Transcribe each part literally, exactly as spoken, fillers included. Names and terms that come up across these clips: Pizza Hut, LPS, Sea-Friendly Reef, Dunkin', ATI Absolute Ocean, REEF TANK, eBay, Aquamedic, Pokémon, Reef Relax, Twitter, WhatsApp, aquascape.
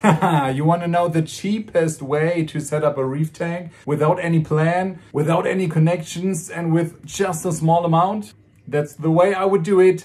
You want to know the cheapest way to set up a reef tank without any plan, without any connections, and with just a small amount? That's the way I would do it.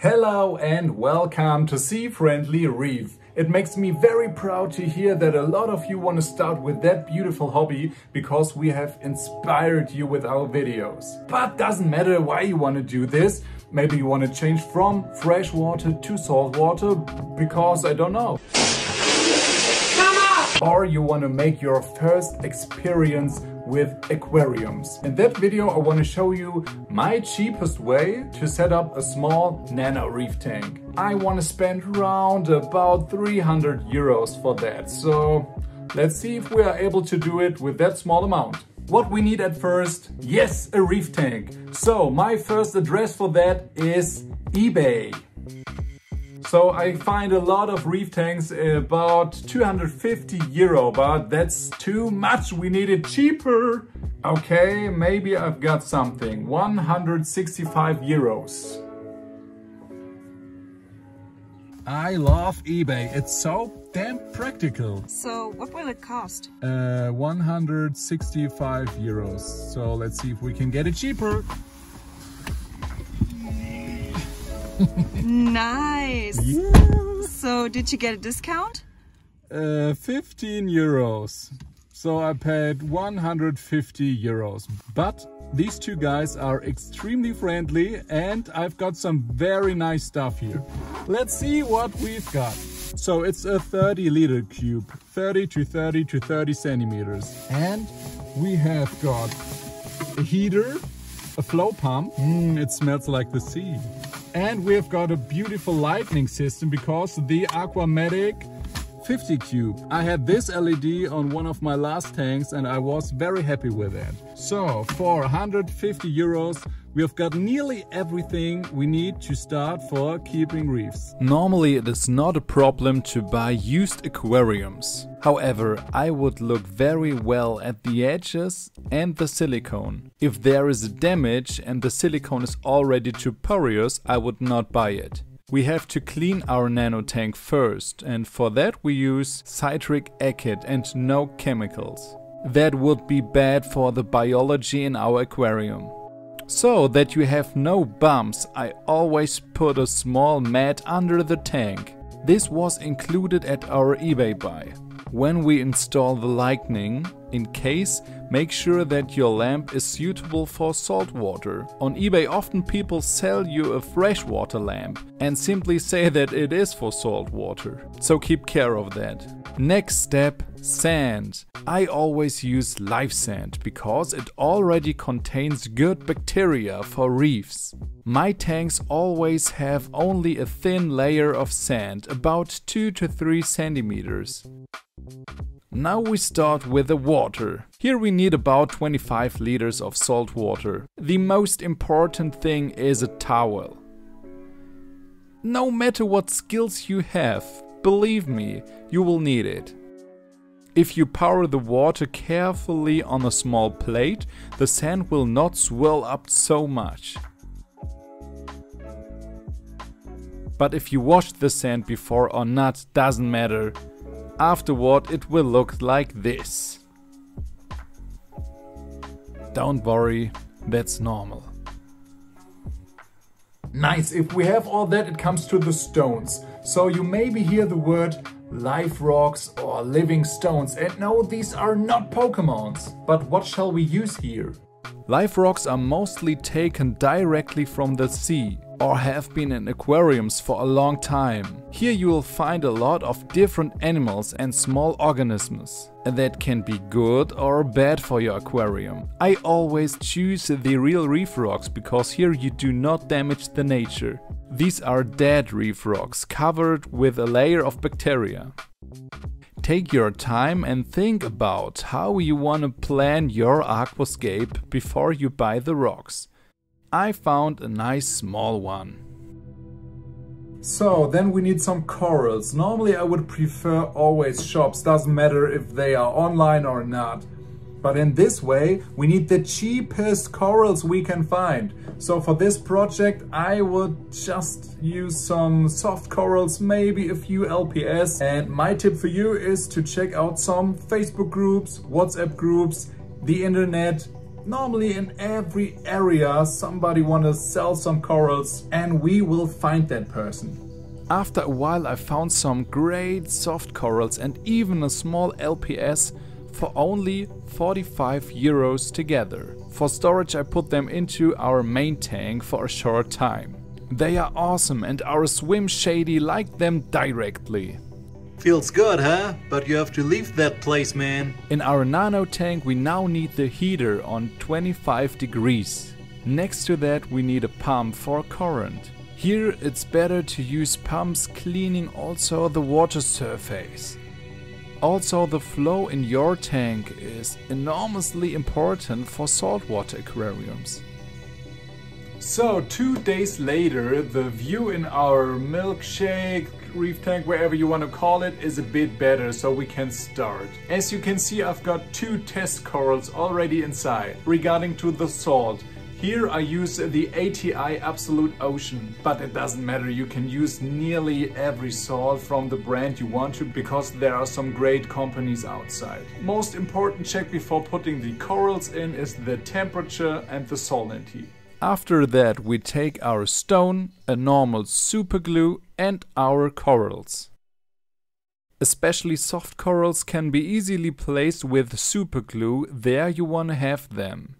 Hello and welcome to Sea-Friendly Reef. It makes me very proud to hear that a lot of you want to start with that beautiful hobby because we have inspired you with our videos. But doesn't matter why you want to do this. Maybe you want to change from fresh water to salt water because I don't know. Or you want to make your first experience with aquariums. In that video, I want to show you my cheapest way to set up a small nano reef tank. I want to spend around about three hundred euros for that. So let's see if we are able to do it with that small amount. What we need at first, yes, a reef tank. So my first address for that is eBay. So I find a lot of reef tanks about two hundred fifty euro, but that's too much. We need it cheaper. Okay, maybe I've got something. one hundred sixty-five euros. I love eBay. It's so damn practical. So what will it cost? Uh, one hundred sixty-five euros. So let's see if we can get it cheaper. Nice. Yeah. So did you get a discount? Uh, fifteen euros. So I paid one hundred fifty euros. But these two guys are extremely friendly and I've got some very nice stuff here. Let's see what we've got. So it's a thirty liter cube, thirty to thirty to thirty centimeters. And we have got a heater, a flow pump. Mm, it smells like the sea. And we've got a beautiful lighting system because the Aquamedic fifty cube. I had this L E D on one of my last tanks and I was very happy with it. So for one hundred fifty euros, we've got nearly everything we need to start for keeping reefs. Normally it is not a problem to buy used aquariums. However, I would look very well at the edges and the silicone. If there is damage and the silicone is already too porous, I would not buy it. We have to clean our nano tank first, and for that we use citric acid and no chemicals. That would be bad for the biology in our aquarium. So that you have no bumps, I always put a small mat under the tank. This was included at our eBay buy. When we install the lighting, in case, make sure that your lamp is suitable for salt water. On eBay often people sell you a freshwater lamp and simply say that it is for salt water. So keep care of that. Next step, sand. I always use live sand because it already contains good bacteria for reefs. My tanks always have only a thin layer of sand, about two to three centimeters. Now we start with the water. Here we need about twenty-five liters of salt water. The most important thing is a towel. No matter what skills you have, believe me, you will need it. If you pour the water carefully on a small plate, the sand will not swirl up so much. But if you washed the sand before or not, doesn't matter. Afterward, it will look like this. Don't worry, that's normal. Nice, if we have all that, it comes to the stones. So you maybe hear the word live rocks or living stones. And no, these are not Pokémons. But what shall we use here? Live rocks are mostly taken directly from the sea or have been in aquariums for a long time. Here you will find a lot of different animals and small organisms that can be good or bad for your aquarium. I always choose the real reef rocks because here you do not damage the nature. These are dead reef rocks covered with a layer of bacteria. Take your time and think about how you want to plan your aquascape before you buy the rocks. I found a nice small one. So then we need some corals. Normally I would prefer always shops, doesn't matter if they are online or not. But in this way we need the cheapest corals we can find. So for this project I would just use some soft corals, maybe a few L P S. And my tip for you is to check out some Facebook groups, WhatsApp groups, the internet. Normally in every area somebody wants to sell some corals and we will find that person. After a while I found some great soft corals and even a small L P S for only forty-five euros together. For storage I put them into our main tank for a short time. They are awesome and our swim shady liked them directly. Feels good, huh? But you have to leave that place, man. In our nano tank we now need the heater on twenty-five degrees. Next to that we need a pump for current. Here it's better to use pumps, cleaning also the water surface. Also the flow in your tank is enormously important for saltwater aquariums. So two days later the view in our milkshake reef tank, wherever you want to call it, is a bit better, so we can start. As you can see, I've got two test corals already inside. Regarding to the salt, here I use the A T I Absolute Ocean, but it doesn't matter, you can use nearly every salt from the brand you want to, because there are some great companies outside. Most important check before putting the corals in is the temperature and the salinity. After that we take our stone, a normal super glue and our corals. Especially soft corals can be easily placed with super glue there you want to have them.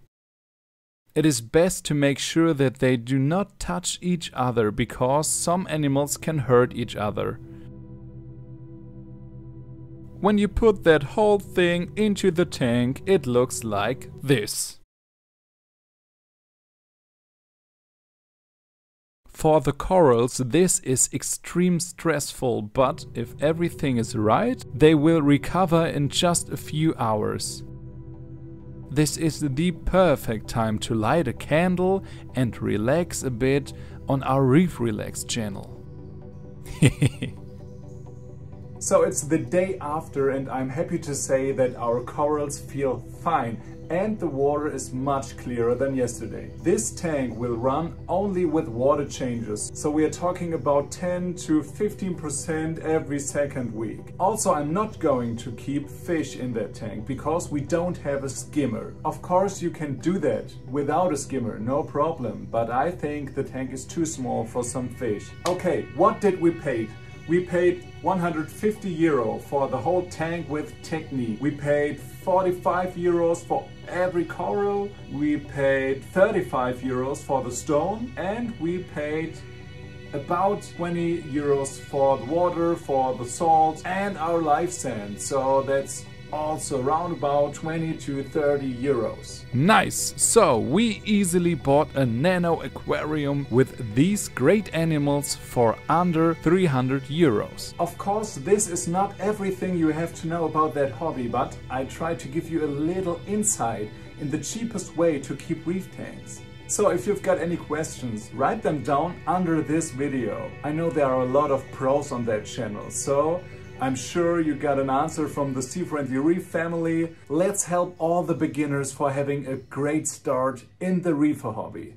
It is best to make sure that they do not touch each other because some animals can hurt each other. When you put that whole thing into the tank it looks like this. For the corals this is extreme stressful, but if everything is right, they will recover in just a few hours. This is the perfect time to light a candle and relax a bit on our Reef Relax channel. So it's the day after and I'm happy to say that our corals feel fine. And the water is much clearer than yesterday. This tank will run only with water changes, so we are talking about ten to fifteen percent every second week. Also, I'm not going to keep fish in that tank because we don't have a skimmer. Of course, you can do that without a skimmer, no problem, but I think the tank is too small for some fish. Okay, what did we pay? We paid one hundred fifty euro for the whole tank with technique. We paid forty-five euros for every coral. We paid thirty-five euros for the stone. And we paid about twenty euros for the water, for the salt and our live sand. So that's also around about twenty to thirty euros. Nice! So we easily bought a nano aquarium with these great animals for under three hundred euros. Of course, this is not everything you have to know about that hobby, but I try to give you a little insight in the cheapest way to keep reef tanks. So if you've got any questions, write them down under this video. I know there are a lot of pros on that channel, so I'm sure you got an answer from the Sea-Friendly Reef family. Let's help all the beginners for having a great start in the reefer hobby.